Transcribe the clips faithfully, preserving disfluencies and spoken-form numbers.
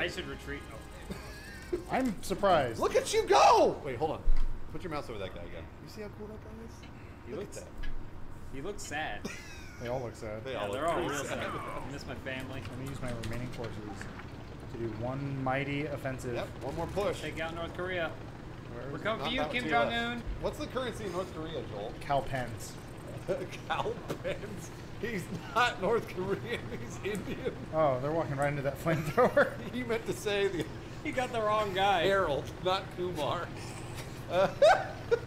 I should retreat. Oh. I'm surprised. Look at you go! Wait, hold on. Put your mouse over that guy again. You see how cool that guy is? He Look looks at that. He looks sad. They all look sad. They yeah, all they're look all real sad. sad. I miss my family. I'm gonna use my remaining forces to do one mighty offensive. Yep, one more push. Take out North Korea. Where's We're coming for you, Kim Jong-un. What's the currency in North Korea, Joel? Cowpens. Cowpens? He's not North Korean, he's Indian. Oh, they're walking right into that flamethrower. He meant to say the... He got the wrong guy. Harold, not Kumar. Uh,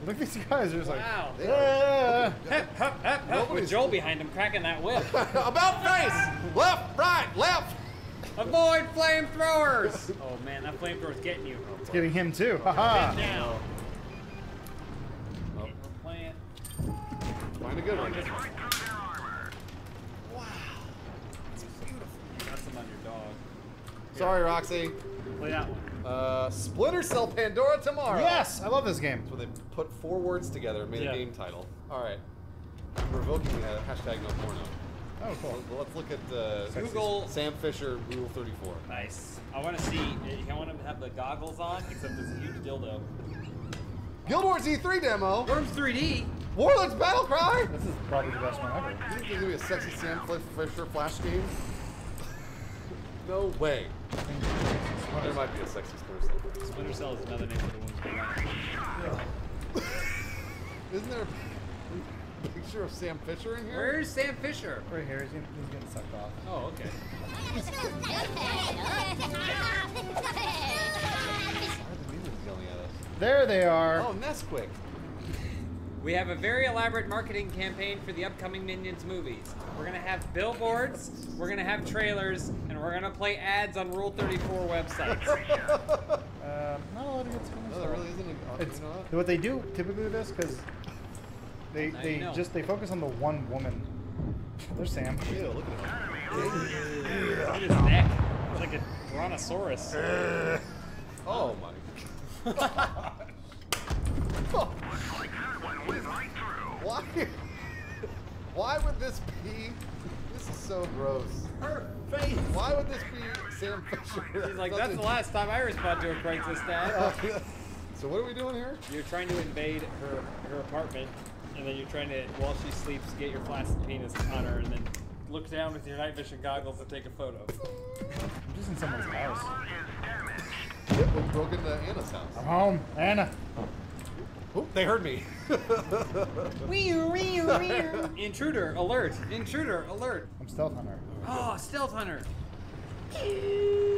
look at these guys, are just wow. like, yeah. Hep, hep, hep, hep. With Joel behind him cracking that whip. About face! Left, right, left! Avoid flamethrowers! Oh man, that flamethrower's getting you. It's getting him too, haha. Oh, oh. Plant. Find a good one. Wow. That's beautiful. You got some on your dog. Sorry, yeah. Roxy. Play that one. Uh, Splinter Cell Pandora Tomorrow. Yes, I love this game. That's where they put four words together and made yeah. a game title. All right, revoking that hashtag no porno. Oh, cool. So let's look at uh, Google Sam Fisher Rule thirty-four. Nice. I want to see. I want to have the goggles on, except this huge dildo. Guild Wars E three demo. Worms three D. Warlords Battlecry. This is probably the best one ever. Do you think there's gonna be a sexy Sam Fisher flash game? No way. There might be a sexy Splinter Cell. Splinter Cell is another name for the ones yeah. Isn't there a picture of Sam Fisher in here? Where's Sam Fisher? Right here. He's, he's getting sucked off. Oh, okay. Why are the minions yelling at us? There they are. Oh, Nesquik. We have a very elaborate marketing campaign for the upcoming Minions movies. We're gonna have billboards, we're gonna have trailers, and we're gonna play ads on Rule thirty-four websites. uh, not a lot of good stuff. No, there really isn't a, it's, you know what? what they do typically with this, because they they just they focus on the one woman. There's Sam. Yeah, look at him. Look at his neck. It's like a brontosaurus. Uh, oh my god. Oh. Why? Why would this be? This is so gross. Her face. Why would this be Sam Fisher? She's like, that's the last time I respond to a Craigslist ad. So what are we doing here? You're trying to invade her her apartment, and then you're trying to, while she sleeps, get your flaccid penis on her, and then look down with your night vision goggles and take a photo. I'm just in someone's house. Yep, we broke into Anna's house. I'm home, Anna. Oop, they heard me. Intruder alert! Intruder alert! I'm stealth hunter. Oh, stealth hunter! I've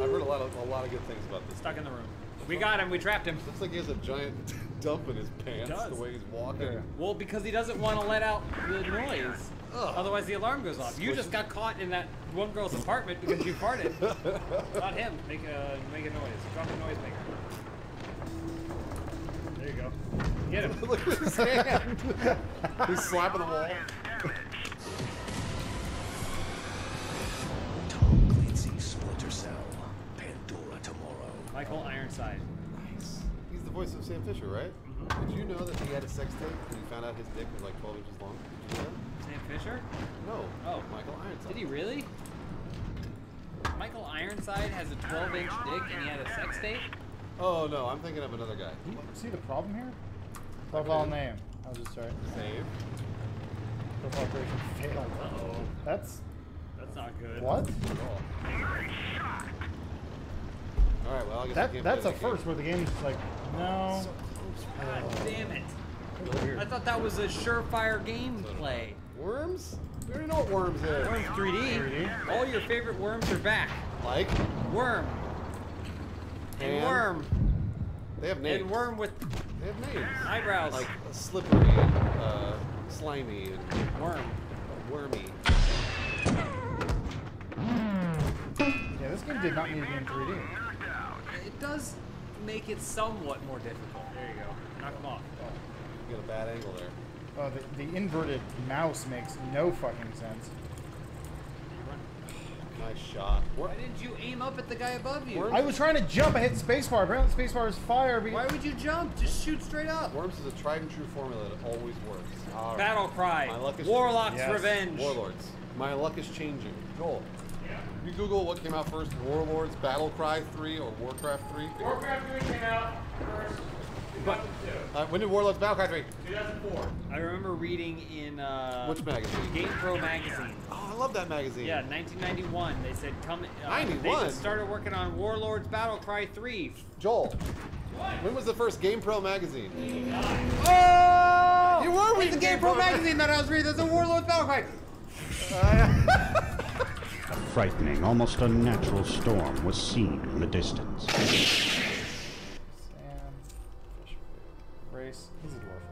heard a lot of a lot of good things about this. Stuck in the room. We got him. We trapped him. Looks like he has a giant dump in his pants. The way he's walking. Well, because he doesn't want to let out the noise. Ugh. Otherwise, the alarm goes off. You just got caught in that one girl's apartment because you farted. Not him. Make a make a noise. Drop a noise maker. There you go. Get him. Look at his hand. He's slapping the wall. Tongue cleansing Splinter Cell. Pandora Tomorrow. Michael Ironside. Nice. He's the voice of Sam Fisher, right? Mm-hmm. Did you know that he had a sex tape and you found out his dick was like twelve inches long? Did you know that? Sam Fisher? No. Oh, Michael Ironside. Did he really? Michael Ironside has a twelve inch dick and he had a sex tape? Oh no, I'm thinking of another guy. You see the problem here? Profile name. I was just sorry. Save. Profile operation failed. Uh oh. That's. That's not good. What? Alright, well, I'll get that, the game That's a the first game. Where the game's like, no. So close. God oh. damn it. Really? I thought that was a surefire gameplay. Worms? We already know what Worms is. Worms three D. All your favorite Worms are back. Like? Worm. And, and Worm. They have names. And Worm with they have names. Eyebrows. Like slippery and uh, slimy and Worm. Wormy. Yeah, this game did not need to be in three D. It does make it somewhat more difficult. There you go. Knock them off. Oh, you got a bad angle there. Oh, the, the inverted mouse makes no fucking sense. Nice shot. Why didn't you aim up at the guy above you? Worms. I was trying to jump. I hit spacebar. Apparently spacebar is fire. Why would you jump? Just shoot straight up. Worms is a tried and true formula that always works. All right. Battle cry. My luck is Warlocks yes. Revenge. Warlords. My luck is changing. Joel. You Google what came out first, Warlords Battlecry three or Warcraft three? Warcraft three came out first. But uh, when did Warlords Battlecry three? two thousand four. I remember reading in uh, which magazine? Game Pro magazine. Oh, I love that magazine. Yeah, nineteen ninety-one. They said come. Uh, ninety-one. They started working on Warlords Battlecry three. Joel, what? When was the first Game Pro magazine? eighty-nine. Oh! You were reading the Game Pro magazine that I was reading. That's a Warlords Battlecry. Uh, a frightening, almost unnatural storm was seen in the distance. He's a dwarf.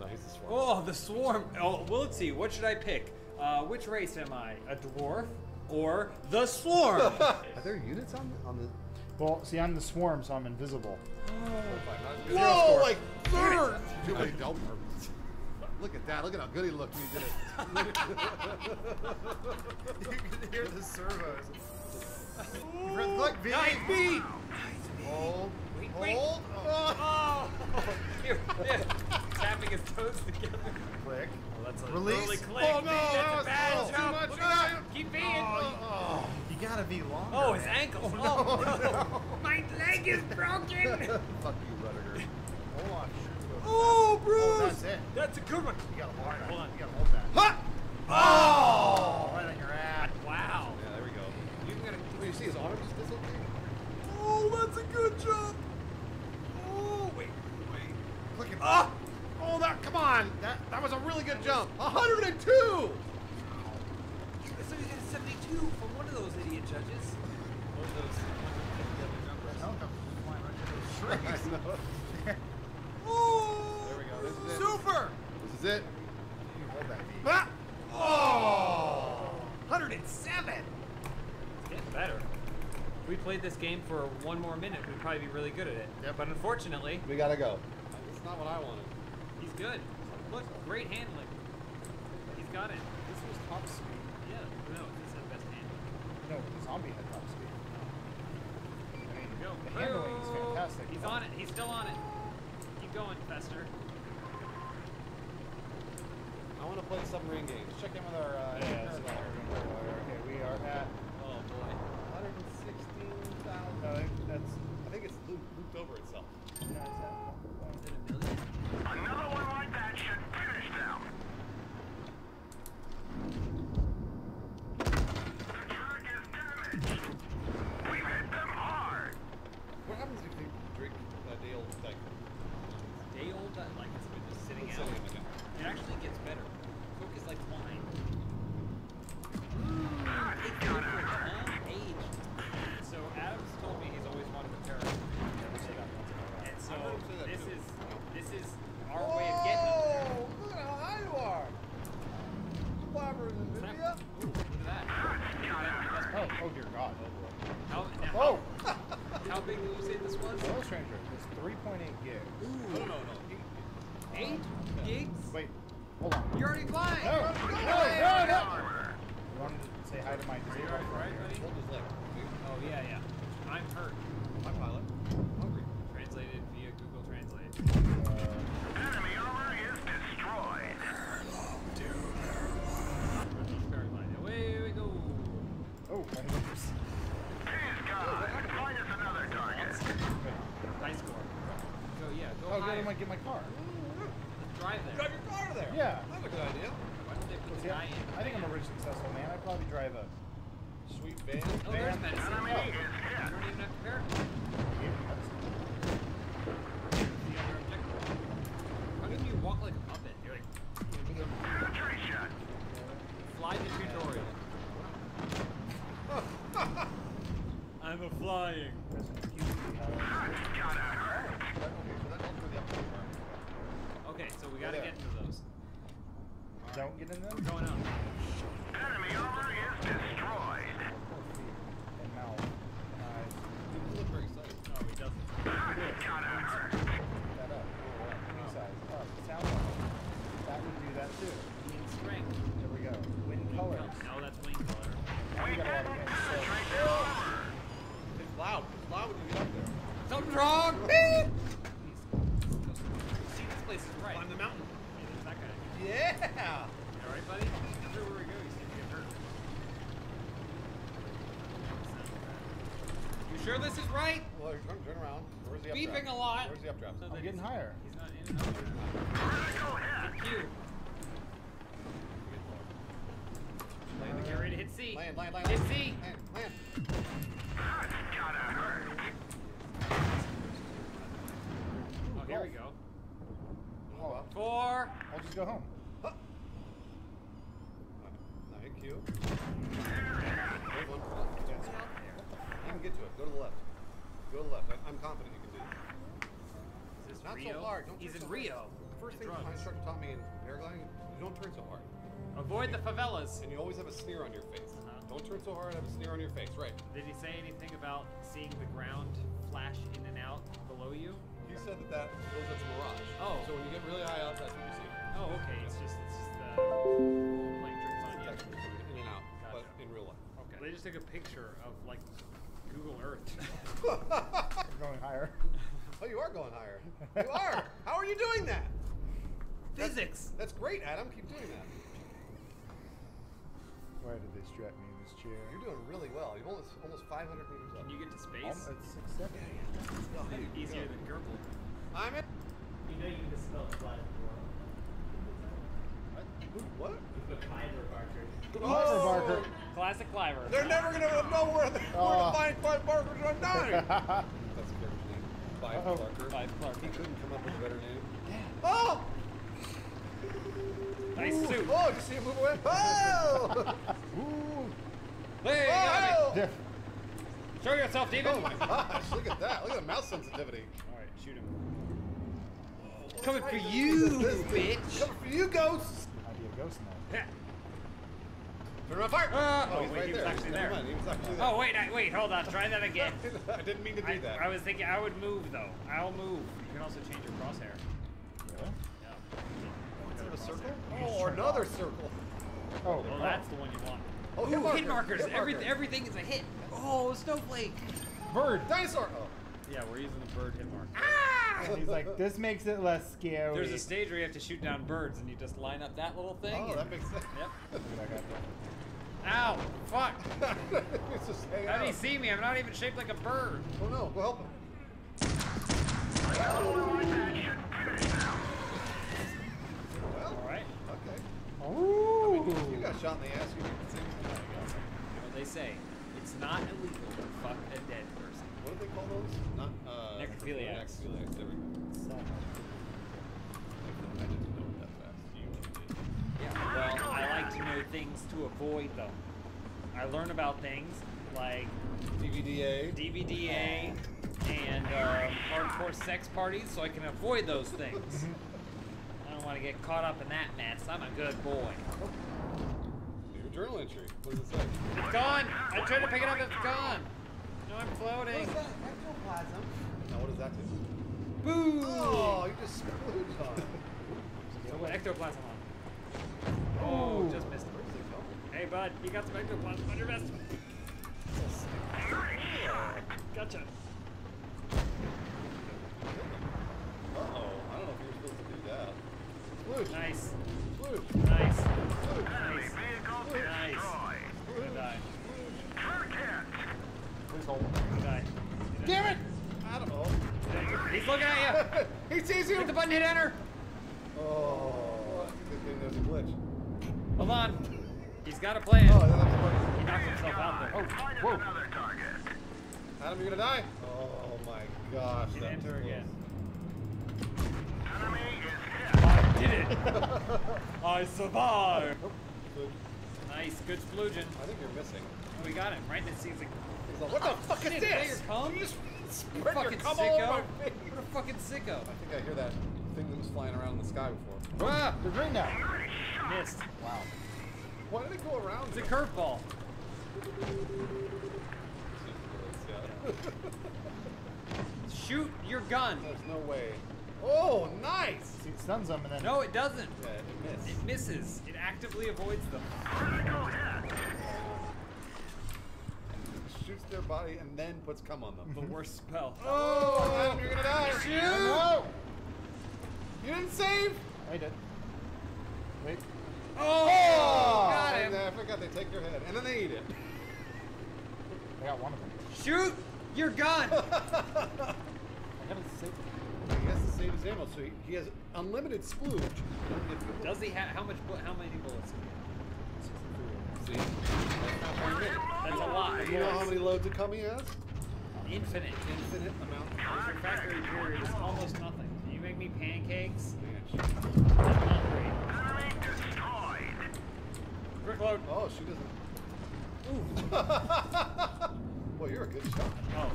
No, he's a swarm. Oh, the swarm. Oh, well, let's see. What should I pick? Uh, which race am I? A dwarf or the swarm? Are there units on the, on the... Well, see, I'm the swarm, so I'm invisible. Oh. Whoa, like third! Too many delvers. Look at that. Look at how good he looked when he did it. You can hear the servos. Ooh, like beat. Nice beat! Hold. Wait, wait. Hold. Oh. Oh. Here, yeah. Tapping his toes together. Click. Oh, that's a release. Click. Oh no, that's that was a bad oh, jump. Too much. Look at that. Keep beating. Oh, oh. You gotta be longer. Oh, his man. ankle. Oh, no, oh no. no. My leg is broken. Fuck you, Rudiger. Hold on. Oh, Bruce. Oh, that's it. That's a good one. You gotta hold that. Hold on. You gotta hold that. Huh? Oh. Oh. Right on your ass. Wow. Yeah, there we go. You gotta. Well, you see his arms just disappear. Oh, that's a good jump. Oh, wait. Look at that. Oh, oh, that, come on. That that was a really good jump. one hundred and two! Wow. So you got a seventy-two from one of those idiot judges. One of those jumpers. Right there. Oh! There we go. This is it. Super! This is it. You hold that beat. Ah. Oh! one hundred and seven! It's getting better. If we played this game for one more minute, we'd probably be really good at it. Yep. But unfortunately... We gotta go. Not what I wanted. He's good. Look, great handling. He's got it. This was top speed. Yeah, no, this is the best handling. No, the zombie had top speed. I mean, go. the Whoa. handling is fantastic. He's on it. He's still on it. Keep going, Fester. I want to play submarine games. Check in with our... Uh, yeah, that's our okay, we are at... Oh, boy. one hundred sixteen thousand. No, that's... I think it's looped, looped over itself. Yeah, it's that. Another one like that should finish them. The truck is damaged. We've hit them hard. What happens if you drink a day old thing? Day old that like it's been just sitting it's out. Sitting it actually gets better. Coke is like wine. Mm, it got out. Aged. So Adam's told me he's always wanted to pair up. And so this is. This is our Whoa, way of getting them. Oh, look at how high you are! Flabber in the video. Ooh, look at that. Oh, oh dear God. How, now, oh! How big did you say this was? Well, stranger, it's three point eight gigs. Ooh. No, no, no. eight yeah. gigs? Wait, hold on. You're already flying! No, no, no, no! no. You wanted to say hi to my disabled right, right, right, hold his leg. Oh, yeah, yeah. I'm hurt. My pilot. Hungry. Translated via Google Translate. I might get my car. Let's drive there. Drive your car there. Yeah. That's a good idea. Why don't they put the guy in? I think I'm a rich, successful man. I'd probably drive a sweet van. Oh, there's that. I don't even have to pair it. The other objective. How can you walk like a puppet? You're like... Tree shot. Fly the tutorial. I'm a flying. Got out. Okay, so we gotta get into those. Right. Don't get in them? We're going up. Enemy armor is destroyed. And now, uh, he looks very excited. No, he doesn't. Gotta hurt. That up. Size up. Sound level. That would do that too. Wind strength. There we go. Wind color. No, that's wind color. We got it. It's loud. It's loud when you get up there. Something's wrong. Right. On the mountain. Yeah, that guy. Yeah! Alright, buddy? Sure this is right? Well, turn, turn around. Where's the updraft? Beeping a lot. Where's the updraft? So they're getting higher. He's not in. No, go ahead. Land the carry to hit C. Land, land, land. Hit C. Land, land. That's gotta hurt. Oh, here we go. Oh, well. Four. I'll just go home. Huh. Now hit Q. Get to it. Go to the left. Go to the left. I, I'm confident you can do it. Is this not Rio? So hard. Don't He's turn in so Rio. Hard. First thing my instructor taught me in paragliding, you don't turn so hard. Avoid the favelas. And you always have a sneer on your face. Uh-huh. Don't turn so hard, have a sneer on your face. Right. Did he say anything about seeing the ground flash in and out below you? He said that that goes as mirage. Oh. So when you get really high up, that's what you see. Oh, okay. Yeah. It's just, it's just the whole playing tricks on you. In and out, gotcha. But in real life. Okay. They just took a picture of, like, Google Earth. You're going higher. Oh, you are going higher. You are. How are you doing that? Physics. That's, that's great, Adam. Keep doing that. Why did they strap me in this chair? You're doing really well. You've almost almost five hundred meters up. Can you get to space? Almost six seven. Yeah, yeah. Well, hey, easier go. Than Gerbil. I'm in. You know you can spell fly in the world. What? What? The Cliver Barker. Cliver Barker. Classic Cliver. They're never going to know where the uh. find Cliver Barker's on nine. That's a character name. Cliver uh -oh. Barker. Cliver Barker. He couldn't come up with a better name. Yeah. Oh! Nice Ooh. Suit. Oh, did you see him move away? Oh! Ooh. Hey, oh! Got it. Show yourself, David. Oh my gosh, look at that. Look at the mouse sensitivity. All right, shoot him. Oh, coming for you, bitch. Coming for you, ghosts. Ghost now. Yeah. Turn around, fire! Uh, oh, oh, he's wait, right he was there. Actually there. Mind, he was actually there. Oh, wait, I, wait, hold on. Try that again. I didn't mean to do I, that. I was thinking I would move, though. I'll move. You can also change your crosshair. Really? Yeah. Instead of a circle? Oh, or another off. Circle. Oh, well, oh, that's the one you want. Oh, hit, Ooh, marker. Hit markers. Hit marker. Everything, everything is a hit. Oh, a snowflake. Bird. Dinosaur. Oh. Yeah, we're using the bird hit marker. Ah! And he's like, this makes it less scary. There's a stage where you have to shoot down birds, and you just line up that little thing. Oh, that makes sense. Yep. Ow! Fuck! How do you see me? I'm not even shaped like a bird. Oh no, go help him. Well, alright. Okay. Oh! I mean, you got shot in the ass, you can see. Well, they say, it's not illegal to fuck a dead person. What do they call those? Not, uh... Necrophiliacs. Necrophiliacs, there we go. I didn't know it that fast. You did. Yeah, well, I like to know things to avoid, though. I learn about things like... D V D A. D V D A and, uh, hardcore sex parties, so I can avoid those things. I don't want to get caught up in that mess. I'm a good boy. Your journal entry. What does it say? It's gone! I tried to pick it up, it's gone! I'm floating. What is that? Ectoplasm. Now what does that do? Boom! Oh, you just splooged on it. So what ectoplasm on? Oh, just missed it. Where does it go? Hey, bud, you got some ectoplasm on your vest. Gotcha. Uh-oh. I don't know if you were supposed to do that. Sploosh. Nice. Sploosh. Nice. Sploosh. Nice. Sploosh. Nice. Sploosh. Nice. Die. Damn it! I don't know. He's looking at you! He sees you! Hit the button, hit enter! Oh, there's a glitch. Hold on. He's got a plan. Oh, a he knocked himself out there. Oh, find whoa. Another target. Adam, you're gonna die? Oh my gosh. That enter again. Enemy is hit. I did it! I survived! Oh, good. Nice, good sploogin. I think you're missing. Oh, we got him. Right in the season. Like, what the oh, fuck is this? You just spread your cum all over my face. What a fucking sicko. I think I hear that thing that was flying around in the sky before. Ah, they're green now. Missed. Wow. Why did it go around? It's a curveball. Shoot your gun. There's no way. Oh, nice. It stuns them and then. No, it doesn't. Yeah, it misses. It misses. It actively avoids them. Shoots their body and then puts cum on them. The worst spell. Oh, Adam, you're gonna die. Shoot! No. You didn't save? I did. Wait. Oh! Oh got him. I forgot they take your head and then they eat it. I got one of them. Shoot! You're gone! I haven't saved him. He has to save his ammo, so he, he has unlimited splooge. Does he have how much? How many bullets? He has? See, that's not one minute. That's a lot. Do you know how many loads it comes he has? Infinite, infinite amount. Your factory period is almost nothing. Can you make me pancakes? Enemy destroyed. Brick load. Oh, she doesn't. Ooh. Well, you're a good shot. Oh,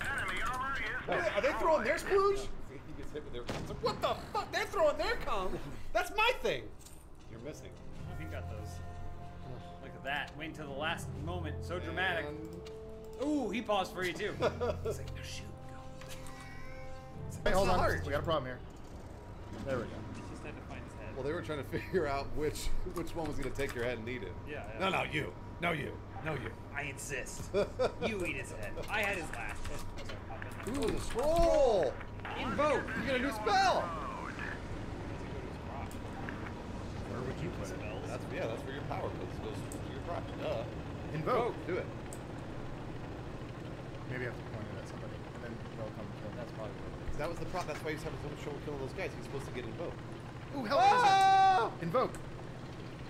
enemy armor is. Are, are they throwing their splooge? He gets hit with their cones. What the fuck? They're throwing their cones. That's my thing. You're missing. I think got those. Look at that. Waiting till the last moment. So dramatic. And... Ooh, he paused for you too. He's like, no shoot, go. Hey, hold on. We got a problem here. There we go. He just had to find his head. Well, they were trying to figure out which which one was going to take your head and eat it. Yeah. yeah. No, no, you. No, you. No, you. I insist. You eat his head. I had his last. Ooh, the scroll. Invoke. You get a new spell. Where would you put it? That's, yeah, that's where your power goes. Goes to your rock. Duh. Invoke. Invoke. Do it. Maybe I have to point it at somebody, and then they'll come and kill him. That's probably what it is. That was the problem. That's why he's having so much trouble killing those guys. He's supposed to get invoked. Ooh, hell oh! is it? Invoke.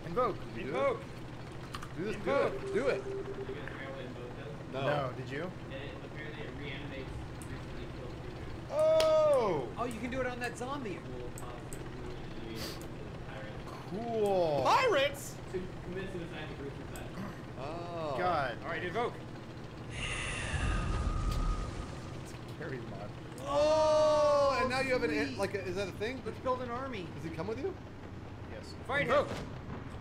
Invoke. Invoke. Do this. Invoke. Do it. Do it. Did you guys probably invoke that? No. No, did you? It, apparently it reanimates recently killed creatures. Oh! Oh, you can do it on that zombie. Cool. Pirates? So you commit suicide to group suicide. Oh. God. All right, invoke. Mod. Oh, and now you have an like a, is that a thing? Let's build an army. Does he come with you? Yes. Fight him.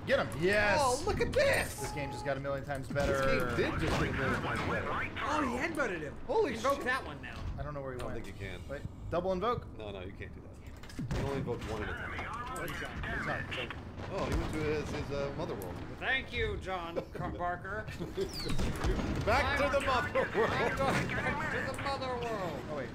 Get him. Yes. Oh, look at this. This game just got a million times better. This game did just get a million times better. Oh, he headbutted him. Holy shit. Invoke that one now. I don't know where he went. I don't think you can. Wait, double invoke? No, no, you can't do that. You can only invoke one at a time. Oh, he's gone. He's gone. He's gone. Oh, he went to his, his uh, mother world. Thank you, John Barker. Back to the mother world. Back to the mother world. Oh, wait.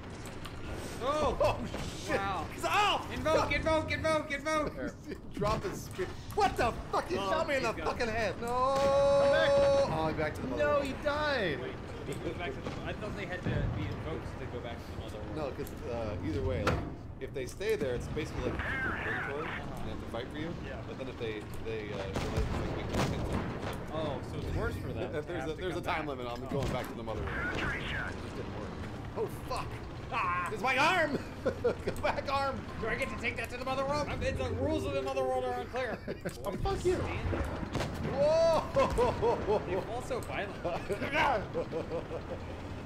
Oh, oh shit. Wow. Oh, invoke, invoke, invoke, invoke. Drop his spear. What the fuck? You oh, shot me in the gone. fucking head. No. Come back. Oh, I'm back to the mother no, world. No, he died. Wait, he goes back to the, I thought they had to be invoked to go back to the mother world. No, because uh, either way, like, if they stay there, it's basically like a they have to fight for you. Yeah. But then if they they uh, oh, so it's worse for them. If there's a, there's a time back. limit on oh. going back to the mother world. It just didn't work. Oh fuck! Ah! It's my arm. Go back, arm. Do I get to take that to the mother world? I mean, the rules of the mother world are unclear. Oh fuck you! Whoa! You're also violent. oh.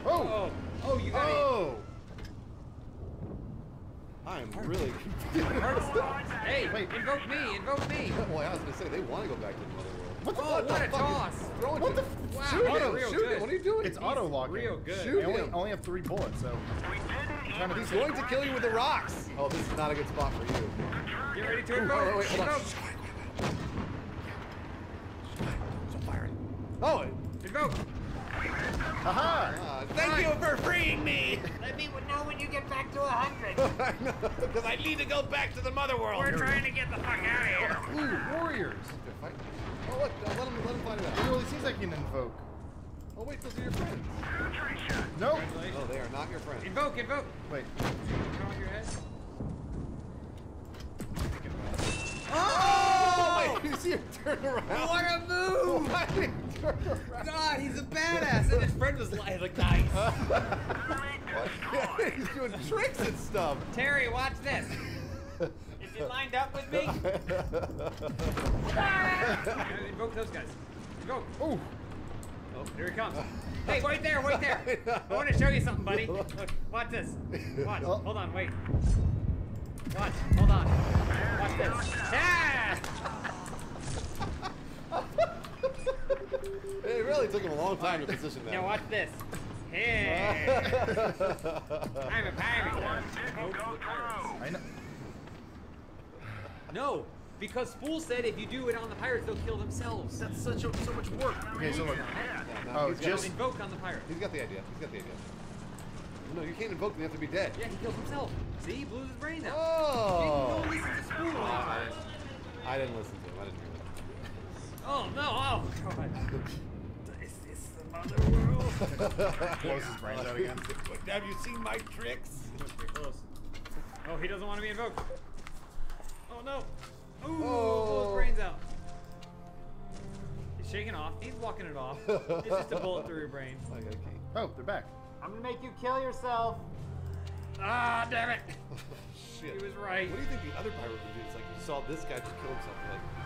oh! Oh! You got oh. I'm really confused. Hey, wait, invoke me, invoke me. Well, I was going to say, they want to go back to the mother world. What the oh, what the a toss. What the f wow. Shoot auto, him, shoot good. him. What are you doing? It's auto-locking. Real good. Shoot him. I only, only have three bullets, so. He's going to kill you with the rocks. Oh, this is not a good spot for you. Get ready to invoke. Ooh, oh, wait, wait, hold on. I'm firing. Oh, invoke. Aha! Uh, Thank you for freeing me! Let me know when you get back to one hundred. Because I need to go back to the mother world. We're trying to get the fuck out of here. Ooh, warriors! Oh, look, uh, let him, let him find it out. It really seems like you can invoke. Oh, wait, those are your friends. Nope. Oh, they are not your friends. Invoke, invoke! Wait. Did you throw your head? Oh! Oh! Wait, you see him turn around? What a move! Why did he turn around? God, he's a badass! And his friend was like, nice. Yeah, he's doing tricks and stuff. Terry, watch this. Is he lined up with me? Ah! Invoke those guys. Invoke. Ooh. Oh, here he comes. Hey, wait there, wait there. I want to show you something, buddy. Look, watch this. Watch. Oh. Hold on, wait. Watch, hold on. Watch this. Yeah! It really took him a long time right. to position that. Now watch this. Hey! I'm a pirate. Go through. I know. No, because Fool said if you do it on the pirates, they'll kill themselves. That's such a, so much work. Okay, so look. Yeah, no, oh, just invoke on the pirate. He's got the idea. He's got the idea. No, you can't invoke them. They have to be dead. Yeah, he kills himself. See, he blew his brains out. Oh! You didn't listen to Spool. Oh, I didn't listen to him. I didn't hear that. Oh no! Oh God! Is this the mother world? Blows his brains out again. Have you seen my tricks? That was pretty close. Oh, he doesn't want to be invoked. Oh no! Ooh, oh. Blow his brains out. He's shaking off. He's walking it off. It's just a bullet through your brain. Like, okay. Oh, they're back. I'm gonna make you kill yourself. Ah, damn it! Shit. He was right. What do you think the other pirate would do? It's like you saw this guy just kill himself. Like.